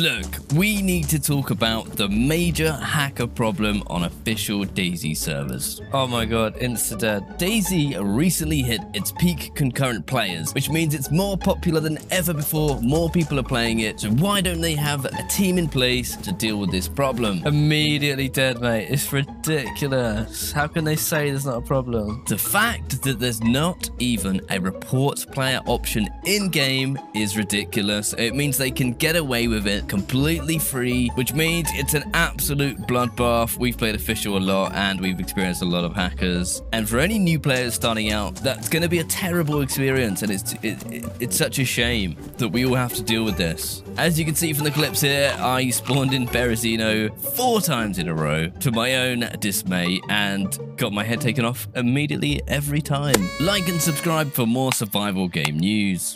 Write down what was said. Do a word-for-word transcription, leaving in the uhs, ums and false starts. Look, we need to talk about the major hacker problem on official DayZ servers. Oh my god, insta-dead. DayZ recently hit its peak concurrent players, which means it's more popular than ever before, more people are playing it, so why don't they have a team in place to deal with this problem? Immediately dead, mate. It's ridiculous. How can they say there's not a problem? The fact that there's not even a report player option in-game is ridiculous. It means they can get away with it completely free, which means it's an absolute bloodbath. We've played official a lot and we've experienced a lot of hackers, and for any new players starting out, that's going to be a terrible experience, and it's it, it, it's such a shame that we all have to deal with this. As you can see from the clips here, I spawned in Berezino four times in a row to my own dismay and got my head taken off immediately every time. Like and subscribe for more survival game news.